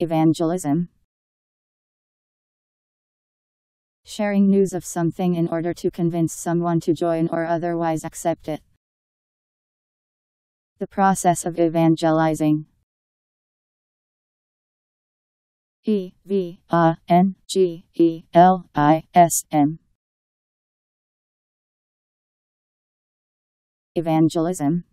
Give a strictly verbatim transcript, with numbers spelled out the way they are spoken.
Evangelism. Sharing news of something in order to convince someone to join or otherwise accept it. The process of evangelizing. E V A N G E L I S M. Evangelism.